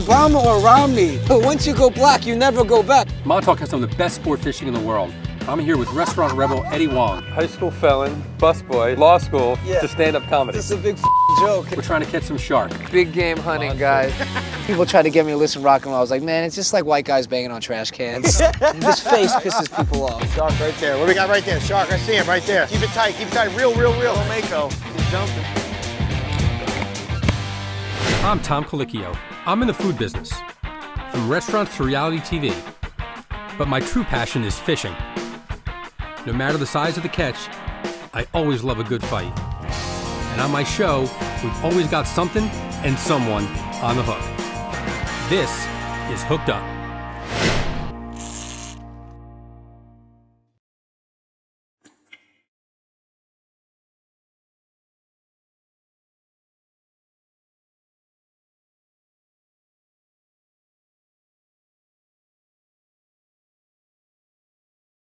Obama or Romney, but once you go black, you never go back. Montauk has some of the best sport fishing in the world. I'm here with restaurant rebel Eddie Huang. High school felon, busboy, law school, to stand-up comedy. This is a big joke. We're trying to catch some shark. Big game hunting, guys. People tried to get me to listen to rock and roll. I was like, man, it's just like white guys banging on trash cans. This face pisses people off. Shark right there. What do we got right there? Shark, I see him right there. Keep it tight, keep it tight. Real, real, real. Mako, he's jumping. I'm Tom Colicchio. I'm in the food business, from restaurants to reality TV. But my true passion is fishing. No matter the size of the catch, I always love a good fight. And on my show, we've always got something and someone on the hook. This is Hooked Up.